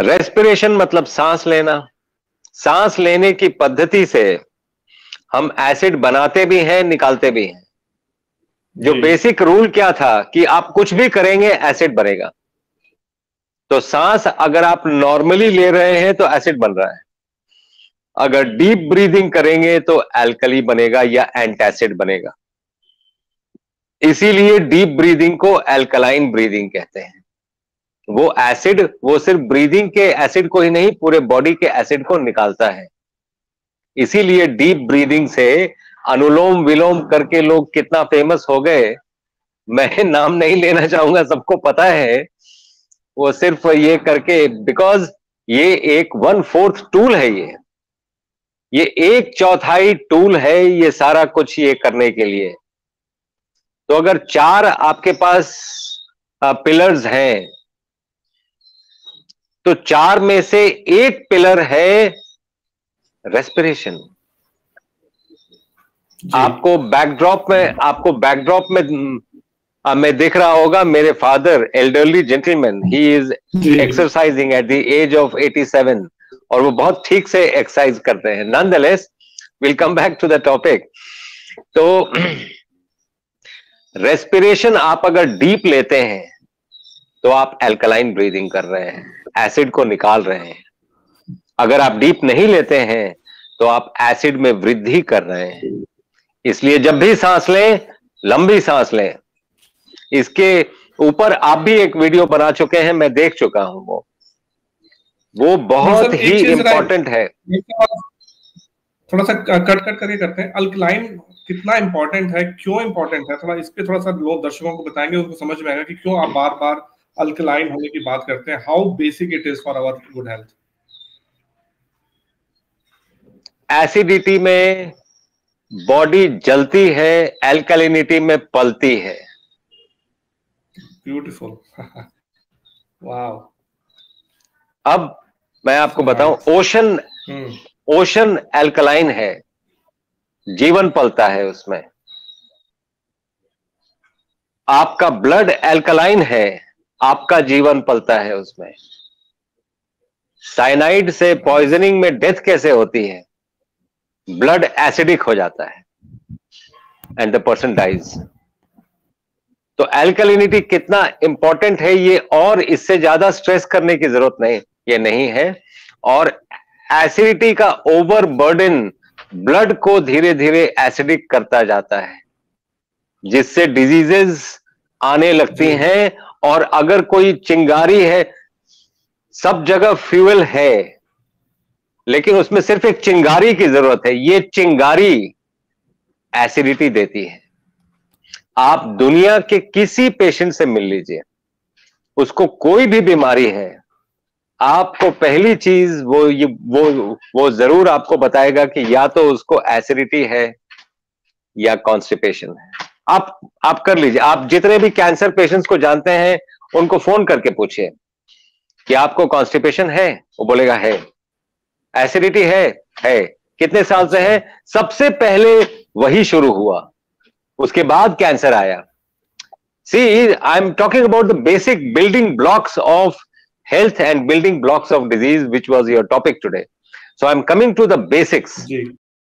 Respiration मतलब सांस लेना। सांस लेने की पद्धति से हम एसिड बनाते भी हैं, निकालते भी हैं। जो बेसिक रूल क्या था कि आप कुछ भी करेंगे एसिड बनेगा। तो सांस अगर आप नॉर्मली ले रहे हैं तो एसिड बन रहा है, अगर डीप ब्रीदिंग करेंगे तो एल्कली बनेगा या एंटासिड बनेगा। इसीलिए डीप ब्रीदिंग को एल्कलाइन ब्रीदिंग कहते हैं। वो एसिड, वो सिर्फ ब्रीदिंग के एसिड को ही नहीं, पूरे बॉडी के एसिड को निकालता है। इसीलिए डीप ब्रीदिंग से अनुलोम विलोम करके लोग कितना फेमस हो गए, मैं नाम नहीं लेना चाहूंगा, सबको पता है। वो सिर्फ ये करके, बिकॉज ये एक 1/4 टूल है, ये 1/4 टूल है ये सारा कुछ ये करने के लिए। तो अगर 4 आपके पास पिलर्स हैं तो 4 में से 1 पिलर है रेस्पिरेशन। आपको बैकड्रॉप में दिख रहा होगा मेरे father, elderly gentleman, he is exercising at the age of 87 और वो बहुत ठीक से एक्सरसाइज करते हैं। Nonetheless will come back to the topic. तो रेस्पिरेशन आप अगर डीप लेते हैं तो आप एल्कलाइन ब्रीदिंग कर रहे हैं, एसिड को निकाल रहे हैं। अगर आप डीप नहीं लेते हैं तो आप एसिड में वृद्धि कर रहे हैं। इसलिए जब भी सांस लें, लंबी सांस लें। इसके ऊपर आप भी एक वीडियो बना चुके हैं, मैं देख चुका हूं। वो बहुत ही इंपॉर्टेंट है। थोड़ा सा कट करके करते हैं। अल्कलाइन कितना इंपॉर्टेंट है, क्यों इंपॉर्टेंट है, थोड़ा इस पे थोड़ा सा लोग दर्शकों को बताएंगे, उनको समझ में आएगा कि क्यों आप बार बार अल्कलाइन होने की बात करते हैं। How basic it is for our good health. Acidity में बॉडी जलती है, एल्कलिनिटी में पलती है। ब्यूटीफुल। वाव। अब मैं आपको बताऊं, ओशन एल्कलाइन है, जीवन पलता है उसमें। आपका ब्लड एल्कलाइन है, आपका जीवन पलता है उसमें। साइनाइड से पॉइजनिंग में डेथ कैसे होती है? ब्लड एसिडिक हो जाता है एंड द पर्सन डाइज। तो एल्कलिनिटी कितना इंपॉर्टेंट है ये, और इससे ज्यादा स्ट्रेस करने की जरूरत नहीं, ये नहीं है। और एसिडिटी का ओवरबर्डन ब्लड को धीरे धीरे एसिडिक करता जाता है, जिससे डिजीजेस आने लगती हैं। और अगर कोई चिंगारी है, सब जगह फ्यूल है लेकिन उसमें सिर्फ एक चिंगारी की जरूरत है, ये चिंगारी एसिडिटी देती है। आप दुनिया के किसी पेशेंट से मिल लीजिए, उसको कोई भी बीमारी है, आपको पहली चीज वो जरूर आपको बताएगा कि या तो उसको एसिडिटी है या कॉन्स्टिपेशन है। आप कर लीजिए, आप जितने भी कैंसर पेशेंट्स को जानते हैं उनको फोन करके पूछिए कि आपको कॉन्स्टिपेशन है, वो बोलेगा है। एसिडिटी है। कितने साल से है? सबसे पहले वही शुरू हुआ, उसके बाद कैंसर आया। See, I am talking about the basic building blocks of health and building blocks of disease, which was your topic today. So I'm coming to the basics.